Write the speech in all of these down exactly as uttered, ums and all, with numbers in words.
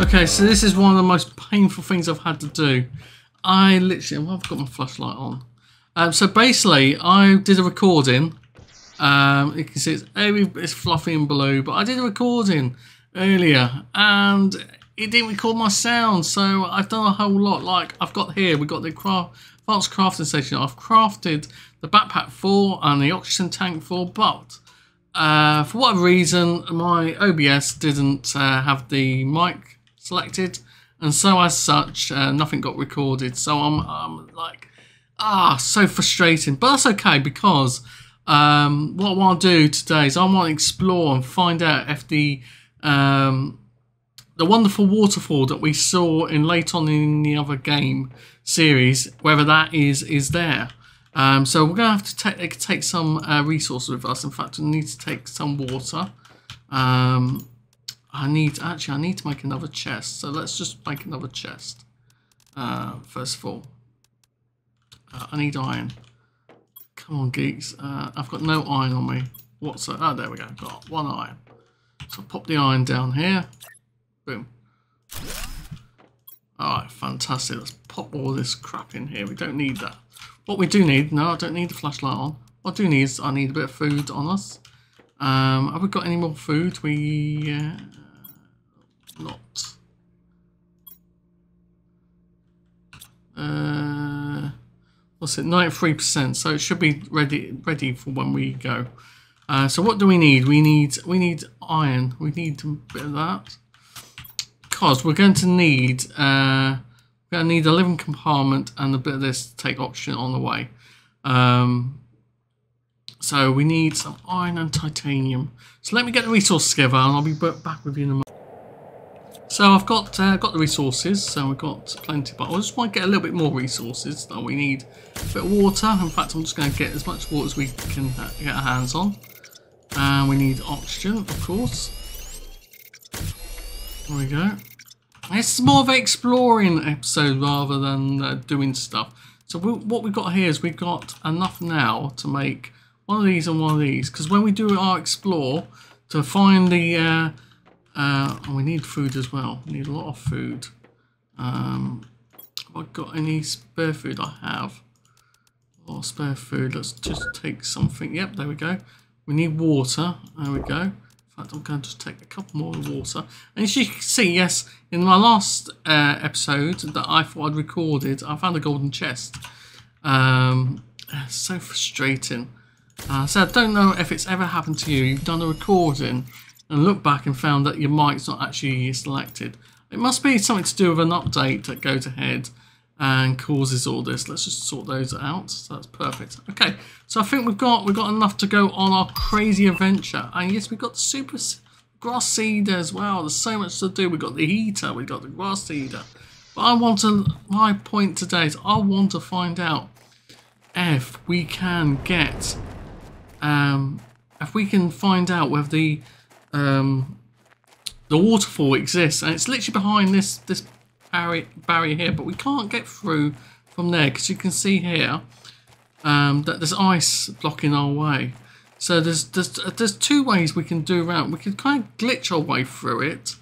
Okay, so this is one of the most painful things I've had to do. I literally, well, I've got my flashlight on. Um, so basically, I did a recording. Um, you can see it's, it's fluffy and blue, but I did a recording earlier and it didn't record my sound. So I've done a whole lot. Like I've got here, we've got the craft, advanced crafting station. I've crafted the backpack for and the oxygen tank for, but uh, for whatever reason, my O B S didn't uh, have the mic selected, and so as such uh, nothing got recorded. So I'm, I'm like ah so frustrating, but that's okay, because um, what I want to do today is I want to explore and find out if the um, the wonderful waterfall that we saw in late on in the other game series, whether that is is there. Um, so we're gonna have to take take some uh, resources with us. In fact, we need to take some water. um, I need, actually I need to make another chest, so let's just make another chest. Uh, first of all, uh, I need iron. Come on, geeks. Uh, I've got no iron on me whatsoever. Oh, there we go, got one iron. So pop the iron down here. Boom. Alright, fantastic. Let's pop all this crap in here. We don't need that. What we do need, no, I don't need the flashlight on. What I do need is I need a bit of food on us. Um, have we got any more food? We... Uh, not. Uh, what's it? ninety-three percent. So it should be ready, ready for when we go. Uh, so what do we need? We need we need iron. We need a bit of that, because we're going to need uh, we're going to need a living compartment and a bit of this to take oxygen on the way. Um, so we need some iron and titanium. So let me get the resources together, and I'll be back with you in a moment. So I've got uh, got the resources, so we've got plenty, but I just want to get a little bit more resources. So we need a bit of water. In fact, I'm just going to get as much water as we can uh, get our hands on. And uh, we need oxygen, of course. There we go. It's more of an exploring episode rather than uh, doing stuff. So we'll, what we've got here is we've got enough now to make one of these and one of these, because when we do our explore to find the... Uh, Uh, and we need food as well. We need a lot of food. Um, have I got any spare food? I have. Or spare food. Let's just take something. Yep, there we go. We need water. There we go. In fact, I'm going to just take a couple more of water. And as you can see, yes, in my last uh, episode that I thought I'd recorded, I found a golden chest. Um, so frustrating. Uh, so I don't know if it's ever happened to you. You've done a recording and look back and found that your mic's not actually selected. It must be something to do with an update that goes ahead and causes all this. Let's just sort those out. So that's perfect. Okay, so I think we've got we've got enough to go on our crazy adventure. And yes, we've got the super grass cedar as well. There's so much to do. We've got the heater, we've got the grass cedar. But I want to, my point today is I want to find out if we can get um if we can find out whether the Um, the waterfall exists, and it's literally behind this this barrier, barrier here, but we can't get through from there, because you can see here um, that there's ice blocking our way. So there's, there's there's two ways we can do around. We can kind of glitch our way through it.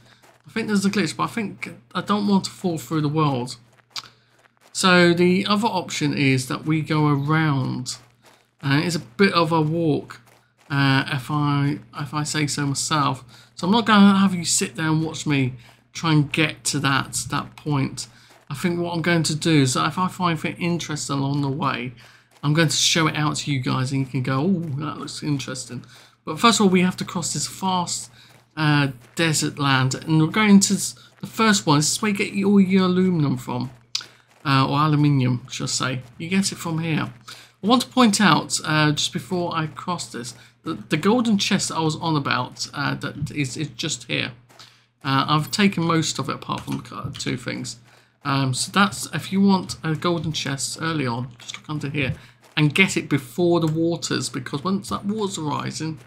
I think there's a glitch, but I think I don't want to fall through the world. So the other option is that we go around, and uh, it's a bit of a walk. Uh, if I if I say so myself, so I'm not going to have you sit there and watch me try and get to that that point. I think what I'm going to do is that if I find anything interesting along the way, I'm going to show it out to you guys, and you can go, oh, that looks interesting. But first of all, we have to cross this vast uh, desert land, and we're going to this, the first one. This is where you get all your aluminum from, uh, or aluminium, should I say? You get it from here. I want to point out, uh, just before I cross this, that the golden chest that I was on about, uh, that is, is just here. Uh, I've taken most of it apart from two things. Um, so that's, if you want a golden chest early on, just look under here and get it before the waters, because once that water's rising,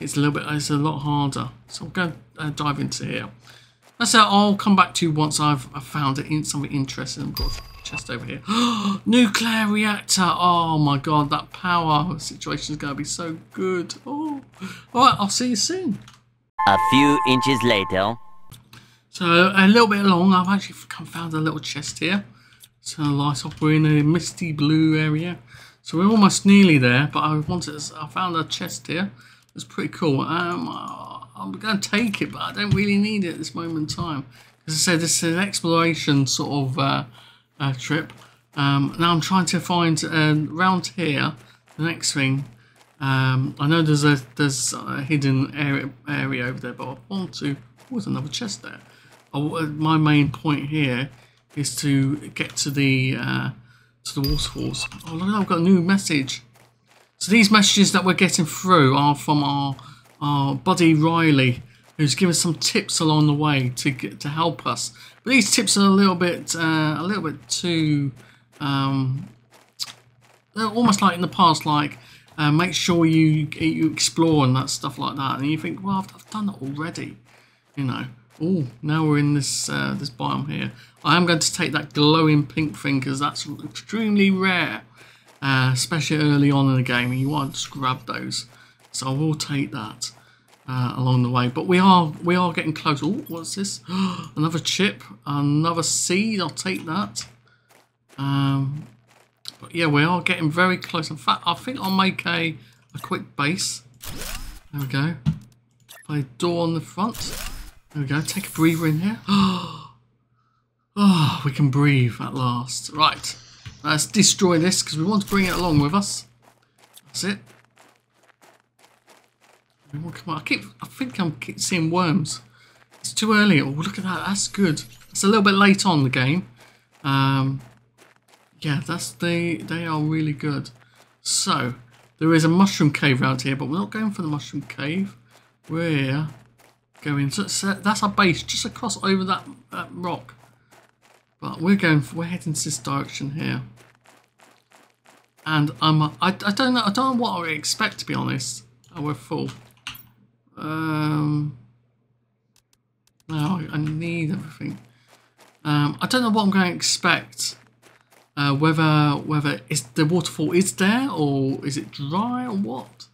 it's a little bit, it's a lot harder. So I'm going to uh, dive into here. That's it. I'll come back to you once I've, I've found it in something interesting, of course. Chest over here. Nuclear reactor. Oh my god, that power situation is going to be so good. Oh, all right, I'll see you soon. A few inches later. So a little bit long, I've actually found a little chest here. So light off, we're in a misty blue area. So we're almost nearly there, but I wanted. I found a chest here. It's pretty cool. Um, I'm going to take it, but I don't really need it at this moment in time. As I said, this is an exploration sort of uh, uh, trip. Um, now I'm trying to find um, around here the next thing. Um, I know there's a there's a hidden area area over there, but I want to. Oh, there's another chest there. I, my main point here is to get to the uh, to the waterfalls. Oh look, I've got a new message. So these messages that we're getting through are from our our buddy Riley, who's given some tips along the way to get, to help us. But these tips are a little bit uh, a little bit too um, they're almost like in the past, like uh, make sure you you explore and that stuff like that. And you think, well, I've, I've done that already, you know. Oh, now we're in this uh, this biome here. I am going to take that glowing pink thing because that's extremely rare, uh, especially early on in the game. And you want to just grab those, so I will take that uh, along the way. But we are we are getting close. Oh, what's this? Another chip, another seed. I'll take that. Um, but yeah, we are getting very close. In fact, I think I'll make a a quick base. There we go. Put a door on the front. There we go, take a breather in here. Oh, oh, we can breathe at last. Right, let's destroy this because we want to bring it along with us. That's it. Come on. I, keep, I think I'm keep seeing worms. It's too early. Oh, look at that. That's good. It's a little bit late on the game. Um, yeah, that's the, they are really good. So, there is a mushroom cave around here, but we're not going for the mushroom cave. We're... going, so that's our base just across over that, that rock, but we're going for, we're heading to this direction here, and I'm I, I don't know I don't know what I expect, to be honest. Oh, we're full. Um, now I, I need everything. Um, I don't know what I'm going to expect. Uh, whether whether is the waterfall is there or is it dry or what?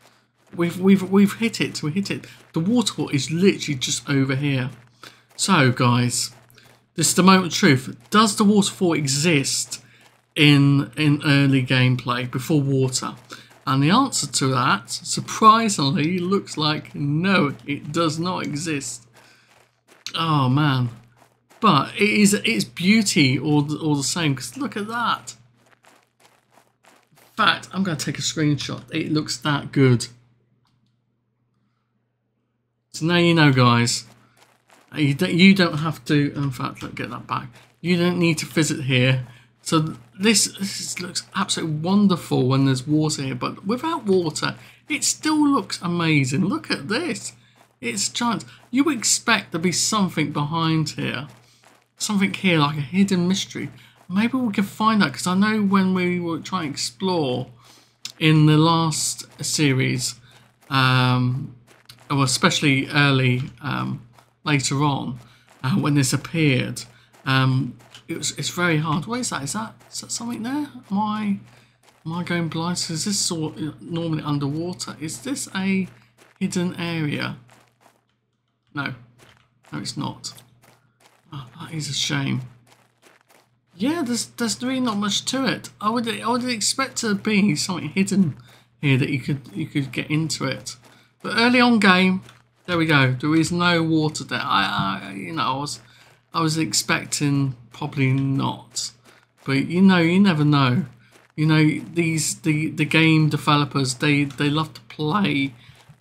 We've we've we've hit it. We hit it. The waterfall is literally just over here. So, guys, this is the moment of truth. Does the waterfall exist in in early gameplay before water? And the answer to that, surprisingly, looks like no. It does not exist. Oh man, but it is its beauty all all the same. Because look at that. In fact, I'm going to take a screenshot. It looks that good. So now you know, guys, you don't, you don't have to, in fact, let's get that back. You don't need to visit here. So this, this looks absolutely wonderful when there's water here, but without water, it still looks amazing. Look at this. It's giant. You would expect there'd be something behind here. Something here, like a hidden mystery. Maybe we can find that, because I know when we were trying to explore in the last series, um... well, especially early, um, later on, uh, when this appeared, um, it was, it's very hard. What is that? Is that, is that something there? Am I, am I going blind? So is this sort of normally underwater? Is this a hidden area? No. No, it's not. Oh, that is a shame. Yeah, there's, there's really not much to it. I would, I would expect to be something hidden here that you could, you could get into it. But early on game, there we go. There is no water there. I, I, you know, I was, I was expecting probably not, but you know, you never know. You know, these the the game developers, they they love to play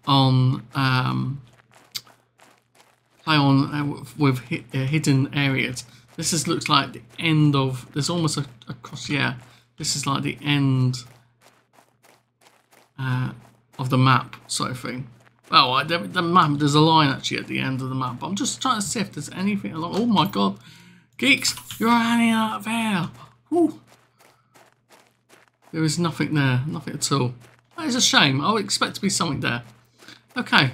on um, play on uh, with hi uh, hidden areas. This is looks like the end of. There's almost a, a cross. Yeah, this is like the end. Uh, of the map sort of thing. Well, I, the, the map, there's a line actually at the end of the map, but I'm just trying to see if there's anything along. Oh my god, geeks, you're hanging out there. Woo. There is nothing there, nothing at all. That is a shame. I would expect to be something there. Okay,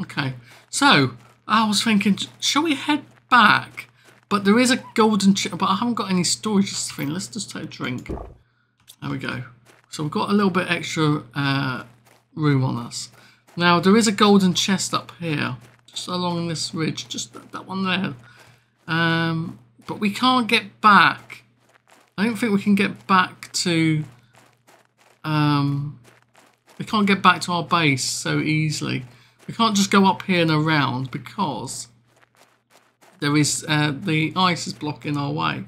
okay. So I was thinking, shall we head back But there is a golden chair, but I haven't got any storage thing. Let's just take a drink. There we go. So we've got a little bit extra uh, room on us. Now there is a golden chest up here, just along this ridge, just that, that one there. Um, but we can't get back. I don't think we can get back to. Um, we can't get back to our base so easily. We can't just go up here and around because there is uh, the ice is blocking our way.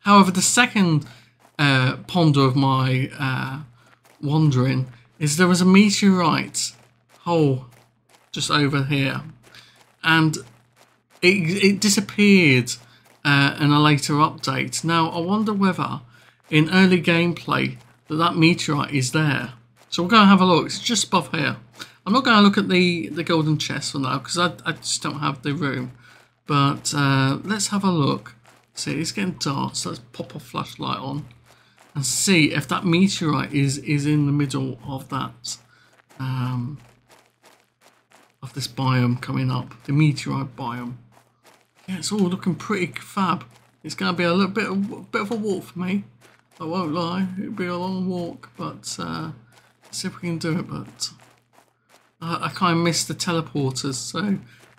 However, the second uh, ponder of my uh, wandering is there was a meteorite hole just over here, and it, it disappeared uh, in a later update. Now I wonder whether in early gameplay that that meteorite is there. So we're going to have a look. It's just above here. I'm not going to look at the the golden chest for now because I, I just don't have the room. But uh, let's have a look. See, it's getting dark, so let's pop a flashlight on and see if that meteorite is is in the middle of that um, of this biome coming up, the meteorite biome. Yeah, it's all looking pretty fab. It's going to be a little bit of, a bit of a walk for me. I won't lie, it'll be a long walk, but uh, let's see if we can do it. But uh, I kind of miss the teleporters, so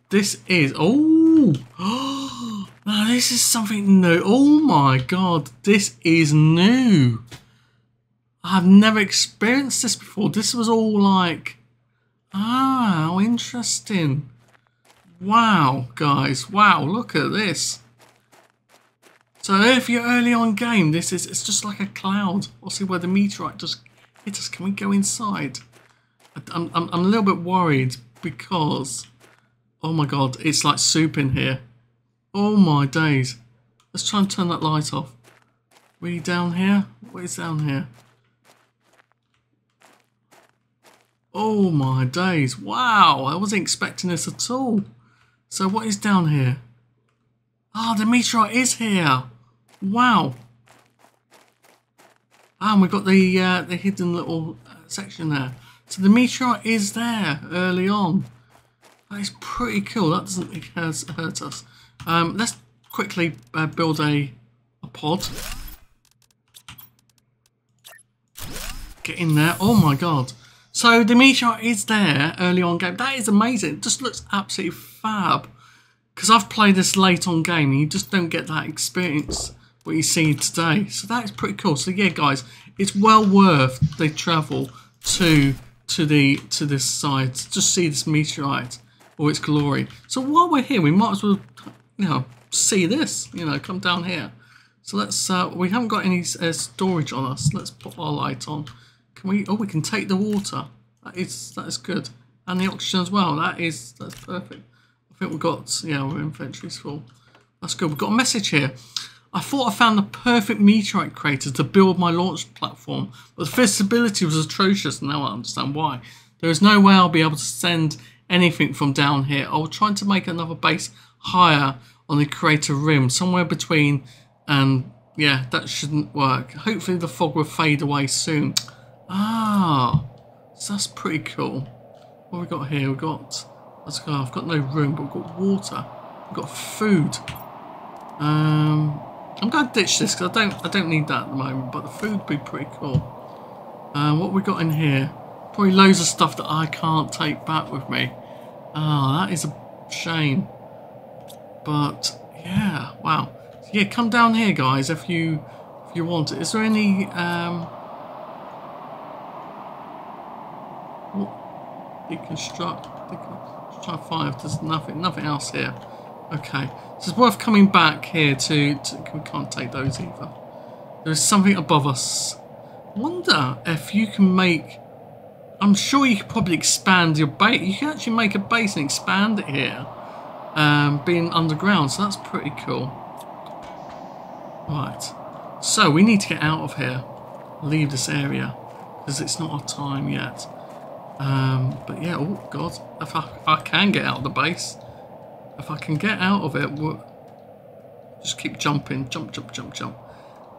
this is oh. Oh, now this is something new. Oh my god, this is new. I've never experienced this before. This was all like, ah, how interesting. Wow, guys, wow, look at this. So if you're early on game, this is, it's just like a cloud. I'll see where the meteorite just hit us. Can we go inside? I'm, I'm, I'm a little bit worried because... oh my god, it's like soup in here. Oh my days. Let's try and turn that light off. We down here? What is down here? Oh my days. Wow, I wasn't expecting this at all. So what is down here? Ah, oh, the meteorite is here. Wow. Ah, and we've got the, uh, the hidden little section there. So the meteorite is there early on. That is pretty cool. That doesn't hurt us. Um, let's quickly uh, build a, a pod. Get in there. Oh my god. So the meteor is there early on game. That is amazing. It just looks absolutely fab. Because I've played this late on game and you just don't get that experience what you see today. So that is pretty cool. So yeah guys, it's well worth the travel to to the to this side to just see this meteorite. Or its glory. So while we're here, we might as well, you know, see this. You know, come down here. So let's. Uh, we haven't got any uh, storage on us. Let's pop our light on. Can we? Oh, we can take the water. That is that is good, and the oxygen as well. That is that's perfect. I think we've got. Yeah, our inventory's full. That's good. We've got a message here. I thought I found the perfect meteorite crater to build my launch platform, but the visibility was atrocious, and now I understand why. There is no way I'll be able to send anything from down here. I was trying to make another base higher on the crater rim, somewhere between, and yeah, that shouldn't work. Hopefully the fog will fade away soon. Ah, so that's pretty cool. What have we got here? We've got, let's go, I've got no room, but we've got water, we've got food. Um, I'm going to ditch this because I don't, I don't need that at the moment, but the food would be pretty cool. Uh, what have we got in here? Probably loads of stuff that I can't take back with me. Ah, oh, that is a shame. But yeah, wow. So, yeah, come down here, guys, if you if you want it. Is there any? Um, what? Deconstruct. Deconstruct. Try five. There's nothing. Nothing else here. Okay, so it's worth coming back here to. to we can't take those either. There is something above us. I wonder if you can make. I'm sure you could probably expand your base. You can actually make a base and expand it here, um, being underground. So that's pretty cool. Right. So we need to get out of here, leave this area, because it's not our time yet. Um, but yeah, oh god, if I, I can get out of the base, if I can get out of it, we'll just keep jumping, jump, jump, jump, jump.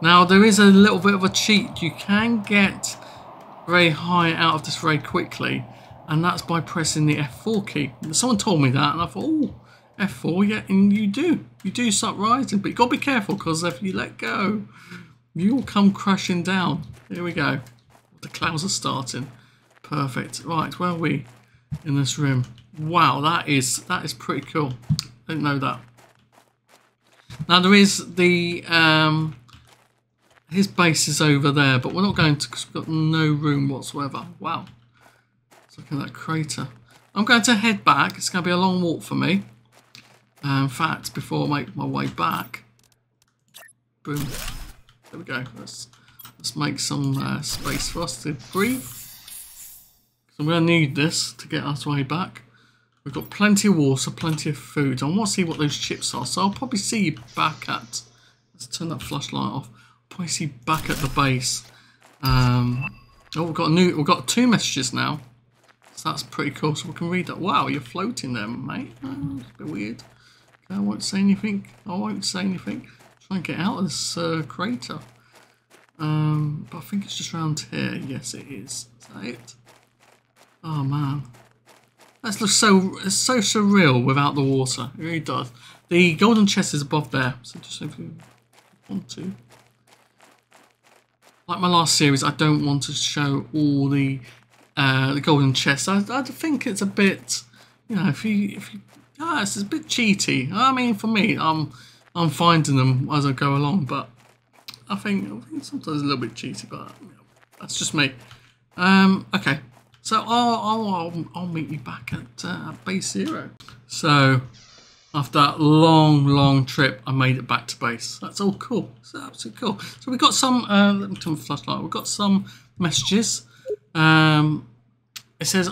Now there is a little bit of a cheat. You can get very high out of this very quickly, and that's by pressing the F four key. Someone told me that and I thought, oh, F four, yeah, and you do. You do start rising, but you've got to be careful, because if you let go, you'll come crashing down. Here we go. The clouds are starting. Perfect. Right, where are we in this room? Wow, that is that is pretty cool. Didn't know that. Now there is the um his base is over there, but we're not going to because we've got no room whatsoever. Wow. Let's look at that crater. I'm going to head back. It's going to be a long walk for me. Uh, in fact, before I make my way back, boom. There we go. Let's let's make some uh, space for us to breathe. So we're going to need this to get our way back. We've got plenty of water, plenty of food. I want to see what those chips are, so I'll probably see you back at... Let's turn that flashlight off. I'll probably see you back at the base. Um, oh, we've got a new. We've got two messages now. So that's pretty cool. So we can read that. Wow, you're floating there, mate. Oh, that's a bit weird. Okay, I won't say anything. I won't say anything. Try and get out of this uh, crater. Um, but I think it's just round here. Yes, it is. Is that it? Oh man. That looks so it's so surreal without the water. It really does. The golden chest is above there, so just if you want to. Like my last series, I don't want to show all the uh, the golden chests. I, I think it's a bit, you know, if you if you, ah, it's a bit cheaty. I mean, for me, I'm I'm finding them as I go along, but I think, I think sometimes a little bit cheaty. But you know, that's just me. Um, okay. So I'll, I'll, I'll meet you back at uh, base zero. So after that long, long trip, I made it back to base. That's all cool. It's absolutely cool. So we got some, uh, let me turn the flashlight. We've got some messages. Um, it says,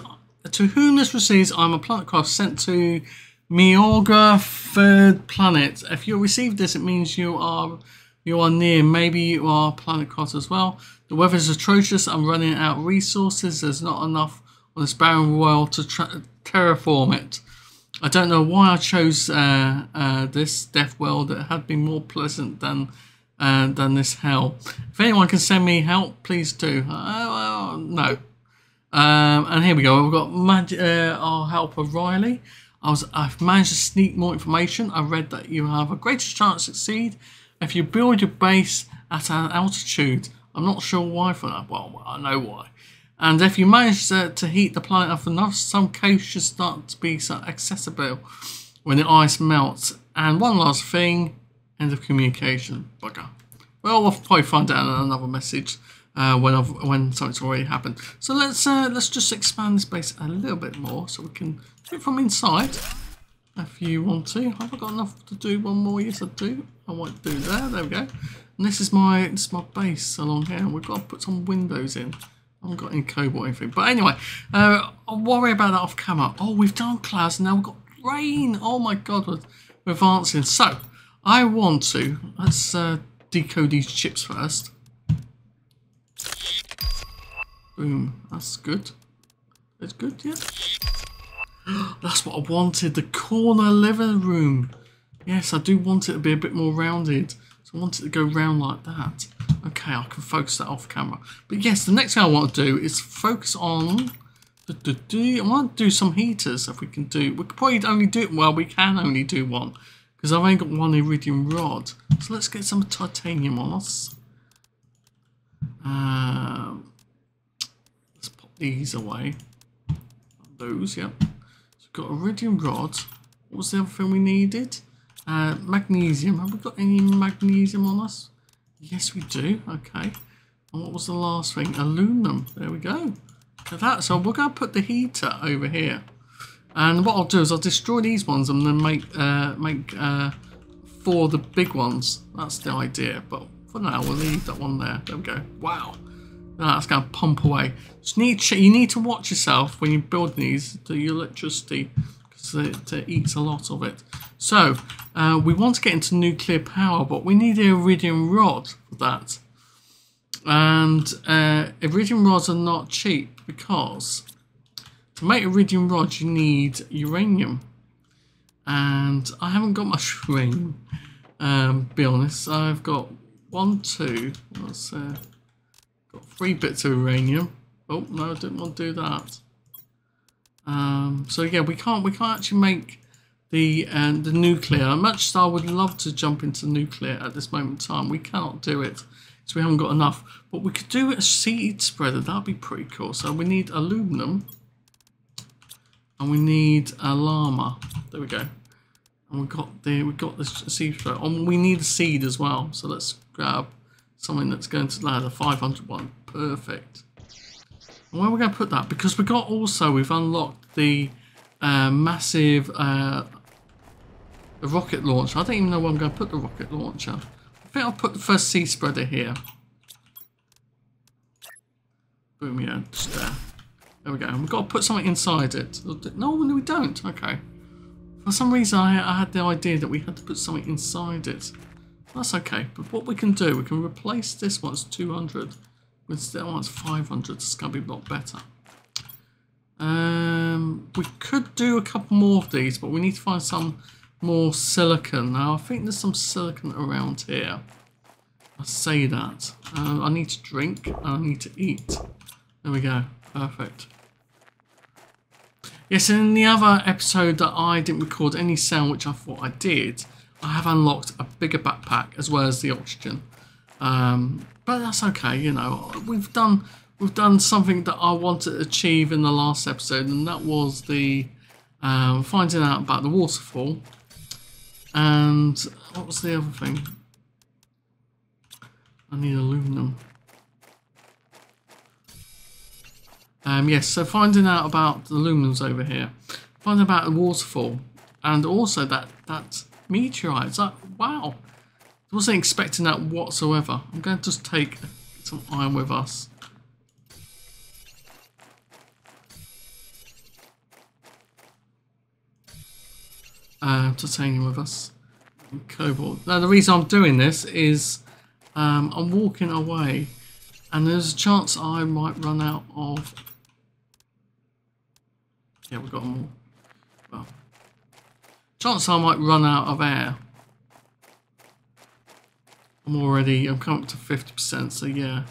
to whom this receives, I'm a planet craft sent to Mioga Third Planet. If you receive this, it means you are you are near. Maybe you are Planet Cot as well. The weather is atrocious. I'm running out of resources. There's not enough on this barren world to terraform it. I don't know why I chose uh, uh, this death world. It had been more pleasant than uh, than this hell. If anyone can send me help, please do. Uh, uh, no. Um, and here we go. We've got Mag uh, our helper Riley. I was. I've managed to sneak more information. I read that you have a greater chance to succeed if you build your base at an altitude. I'm not sure why for that. Well, I know why. And if you manage to, to heat the planet up enough, some caves should start to be accessible when the ice melts. And one last thing, end of communication. Bugger. Well, we'll probably find out in another message uh, when I've, when something's already happened. So let's uh, let's just expand this base a little bit more so we can do it from inside. If you want to. Have I got enough to do one more? Yes, I do. I might do there. There we go. And this is my this is my base along here. We've got to put some windows in. I haven't got any cobalt or anything. But anyway, uh, I'll worry about that off camera. Oh, we've done clouds. Now we've got rain. Oh my God, we're, we're advancing. So, I want to. Let's uh, decode these chips first. Boom. That's good. That's good, yeah. That's what I wanted. The corner living room. Yes, I do want it to be a bit more rounded. So I want it to go round like that. Okay, I can focus that off camera. But yes, the next thing I want to do is focus on... Do, do, do, I want to do some heaters if we can do... We could probably only do... Well, we can only do one. Because I've only got one iridium rod. So let's get some titanium on us. Um, let's pop these away. Those, yeah. So we've got iridium rod. What was the other thing we needed? Uh, magnesium. Have we got any magnesium on us? Yes, we do. Okay. And what was the last thing? Aluminum. There we go. So, that, so we're going to put the heater over here. And what I'll do is I'll destroy these ones and then make uh, make uh, four of the big ones. That's the idea. But for now, we'll leave that one there. There we go. Wow. Now that's going to pump away. Just need, you need to watch yourself when you build these, the electricity. It eats a lot of it. So uh, we want to get into nuclear power, but we need the iridium rod for that. And uh, iridium rods are not cheap because to make iridium rods you need uranium, and I haven't got much uranium. Um, be honest, I've got one, two. That's uh, got three bits of uranium. Oh no, I didn't want to do that. Um, so yeah, we can't we can't actually make the um, the nuclear. Much as I would love to jump into nuclear at this moment in time, we cannot do it, so we haven't got enough. But we could do a seed spreader. That'd be pretty cool. So we need aluminum, and we need a llama. There we go. And we got the we got this seed spreader. And we need a seed as well. So let's grab something that's going to land a five hundred one. Perfect. And where are we going to put that? Because we got also we've unlocked the uh, massive uh, the rocket launcher. I don't even know where I'm going to put the rocket launcher. I think I'll put the first seed spreader here. Boom, yeah, just there. There we go. And we've got to put something inside it. No, we don't. Okay. For some reason, I, I had the idea that we had to put something inside it. That's okay. But what we can do, we can replace this one's two hundred. With that one's five hundred. It's going to be a lot better. Um, we could do a couple more of these, but we need to find some more silicon. Now, I think there's some silicon around here. I say that. Uh, I need to drink and I need to eat. There we go. Perfect. Yes, in the other episode that I didn't record any sound, which I thought I did, I have unlocked a bigger backpack as well as the oxygen. Um, but that's okay, you know, we've done we've done something that I wanted to achieve in the last episode, and that was the um, finding out about the waterfall. And what was the other thing? I need aluminum. Um, yes, so finding out about the aluminum's over here, finding about the waterfall, and also that that meteorite. It's like, wow. I wasn't expecting that whatsoever. I'm going to just take some iron with us. Uh, titanium with us. And cobalt. Now the reason I'm doing this is um, I'm walking away and there's a chance I might run out of... Yeah, we've got more. Well, chance I might run out of air. I'm already, I'm coming up to fifty percent, so yeah,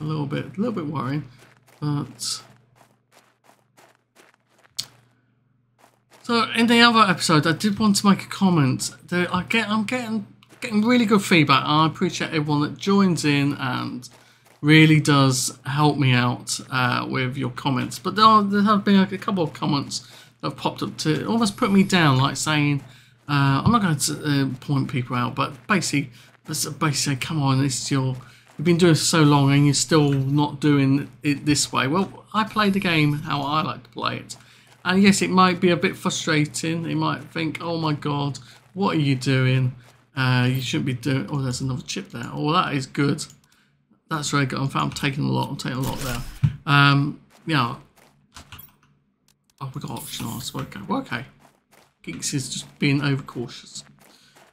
a little bit, a little bit worrying, but... So in the other episode, I did want to make a comment. That I get, I'm getting, getting really good feedback, and I appreciate everyone that joins in and really does help me out uh, with your comments. But there, are, there have been a couple of comments that have popped up to almost put me down, like saying, uh, I'm not going to uh, point people out, but basically, that's basically, come on, it's your, you've been doing it so long and you're still not doing it this way. Well, I play the game how I like to play it. And yes, it might be a bit frustrating. You might think, oh my God, what are you doing? Uh, you shouldn't be doing, oh, there's another chip there. Oh, that is good. That's really good. In fact, I'm taking a lot. I'm taking a lot there. Um, yeah. Oh, we got optionals. Okay. Well, okay. Geeks is just being overcautious.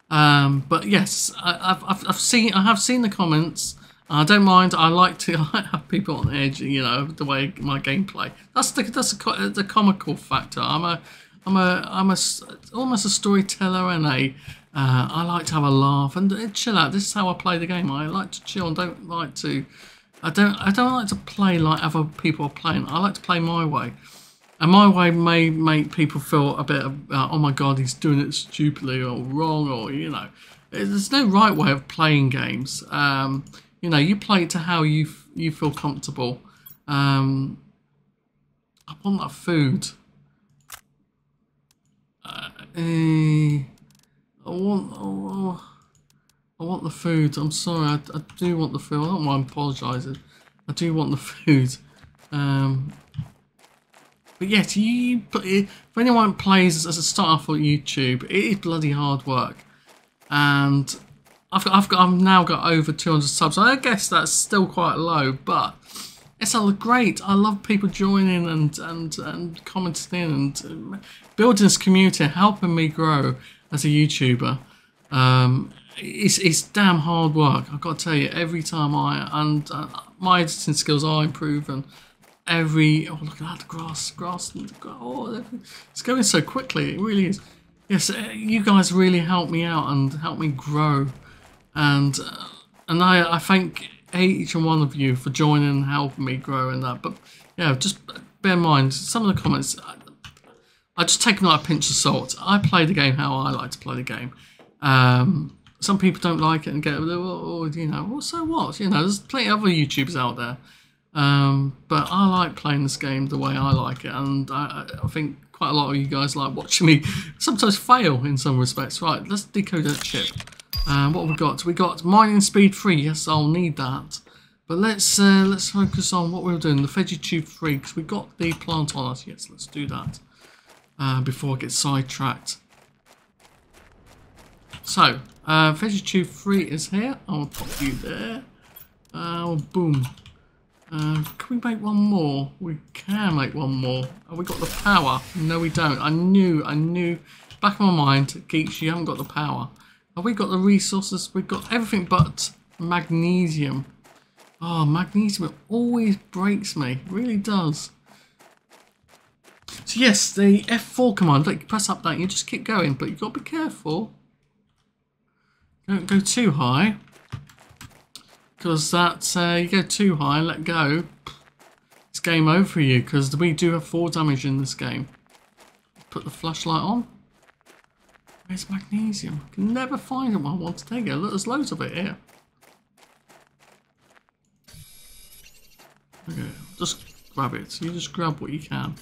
Um, but yes, I, I've, I've seen I have seen the comments. I don't mind. I like to I have people on the edge. You know the way my gameplay. That's the that's the, the comical factor. I'm a I'm a I'm a almost a storyteller, and a uh, I like to have a laugh and chill out. This is how I play the game. I like to chill and don't like to. I don't I don't like to play like other people are playing. I like to play my way. And my way may make people feel a bit, of, uh, oh my God, he's doing it stupidly or wrong, or, you know, there's no right way of playing games. Um, you know, you play to how you f you feel comfortable. Um, I want that food. Uh, eh, I want, oh, I want the food. I'm sorry, I, I do want the food. I don't mind apologising. I do want the food. Um... But yes, you, if anyone plays as a starter for YouTube, it is bloody hard work. And I've, got, I've, got, I've now got over two hundred subs. I guess that's still quite low, but it's all great. I love people joining and, and, and commenting in and building this community, helping me grow as a YouTuber. Um, it's, it's damn hard work. I've got to tell you, every time I, and uh, my editing skills are improving. Every oh look at that the grass grass and the, oh it's going so quickly, it really is. Yes, you guys really help me out and help me grow, and uh, and I I thank each and one of you for joining and helping me grow in that. But yeah, just bear in mind some of the comments. I just take them like a pinch of salt. I play the game how I like to play the game. Um, some people don't like it and get, oh, you know, well, so what? You know, there's plenty of other YouTubers out there. Um, but I like playing this game the way I like it, and I, I think quite a lot of you guys like watching me sometimes fail in some respects. Right, let's decode that chip. Um, what have we got? We got mining speed three. Yes, I'll need that. But let's uh, let's focus on what we were doing. The veggie tube three, because we got the plant on us. Yes, let's do that uh, before I get sidetracked. So uh, veggie tube three is here. I'll pop you there. Uh, boom. Uh, can we make one more? We can make one more. Have we got the power? No, we don't. I knew, I knew. Back in my mind, geeks, you haven't got the power. Have we got the resources? We've got everything but magnesium. Oh, magnesium always breaks me. It really does. So yes, the F four command. Like, you press up that, you just keep going, but you've got to be careful. Don't go too high. Because that, uh, you go too high, let go, it's game over for you, because we do have four damage in this game. Put the flashlight on. Where's magnesium? I can never find it when I want to take it. Look, there's loads of it here. Okay, just grab it. You just grab what you can.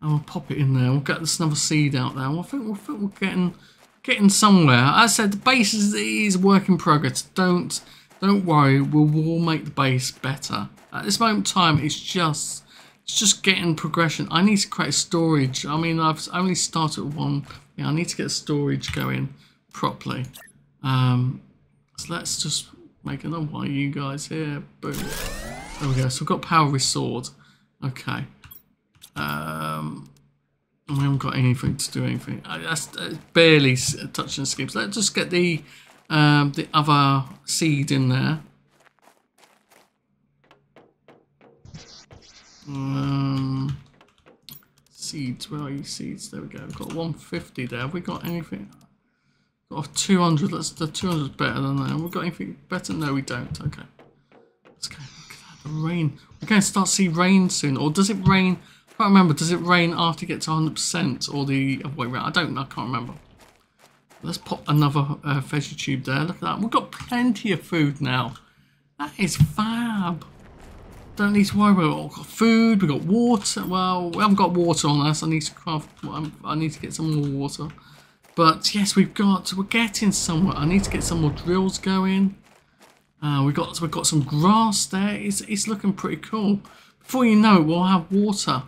And we'll pop it in there. We'll get this another seed out there. I think, I think we're getting... Getting somewhere. As I said, the base is, is work in progress. Don't don't worry. We'll, we'll make the base better. At this moment in time, it's just it's just getting progression. I need to create storage. I mean, I've only started with one. Yeah, I need to get storage going properly. Um, so let's just make another one. You guys here, boom. There we go. So we've got power restored. Okay. Um. We haven't got anything to do anything. I, that's uh, barely touching the skips. Let's just get the um, the other seed in there. Um, seeds. Where are you seeds? There we go. We've got one fifty there. Have we got anything? We've got two hundred. That's the two hundred better than that. Have we got anything better? No, we don't. Okay. Let's go. Look at that. The rain. We're going to start to see rain soon. Or does it rain? I can't remember, does it rain after it gets one hundred percent or the other way around? I don't know, I can't remember. Let's pop another uh, veggie tube there, look at that. We've got plenty of food now. That is fab. Don't need to worry about it. We've got food, we've got water. Well, we haven't got water on us. I need to craft, I need to get some more water. But yes, we've got, we're getting somewhere. I need to get some more drills going. Uh, we've got, we've got some grass there. It's, it's looking pretty cool. Before you know it, we'll have water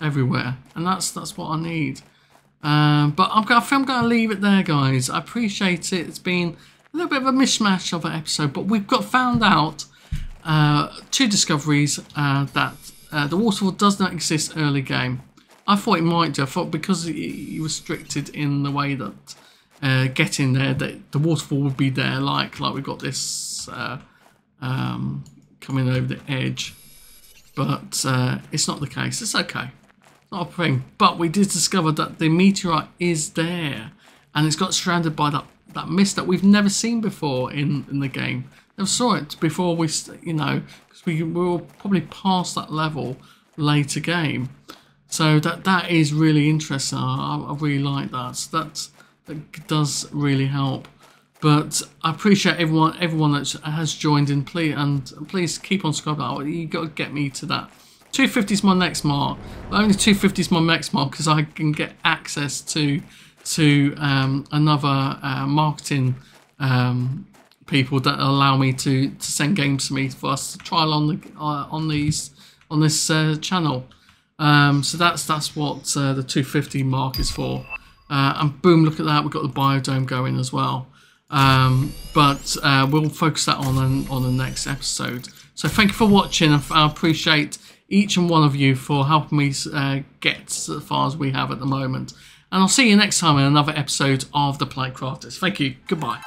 everywhere, and that's that's what I need. Um, but I'm, I think I'm going to leave it there, guys. I appreciate it. It's been a little bit of a mishmash of an episode, but we've got found out uh, two discoveries uh, that uh, the waterfall does not exist early game. I thought it might do. I thought because it restricted in the way that uh, getting there, that the waterfall would be there. Like like we've got this uh, um, coming over the edge, but uh, it's not the case. It's okay. Not a thing, but we did discover that the meteorite is there, and it's got surrounded by that that mist that we've never seen before in in the game. Never saw it before. We, you know, because we will probably pass that level later game. So that that is really interesting. I, I really like that. So that that does really help. But I appreciate everyone everyone that has joined in. Please and please keep on subscribing. You got to get me to that. two fifty is my next mark. But only two fifty is my next mark because I can get access to to um, another uh, marketing um, people that allow me to to send games to me for us to trial on the uh, on these on this uh, channel. Um, so that's that's what uh, the two fifty mark is for. Uh, and boom, look at that. We've got the biodome going as well. Um, but uh, we'll focus that on an, on the next episode. So thank you for watching. I, I appreciate each and one of you for helping me uh, get as far as we have at the moment. And I'll see you next time in another episode of The Planet Crafters. Thank you. Goodbye.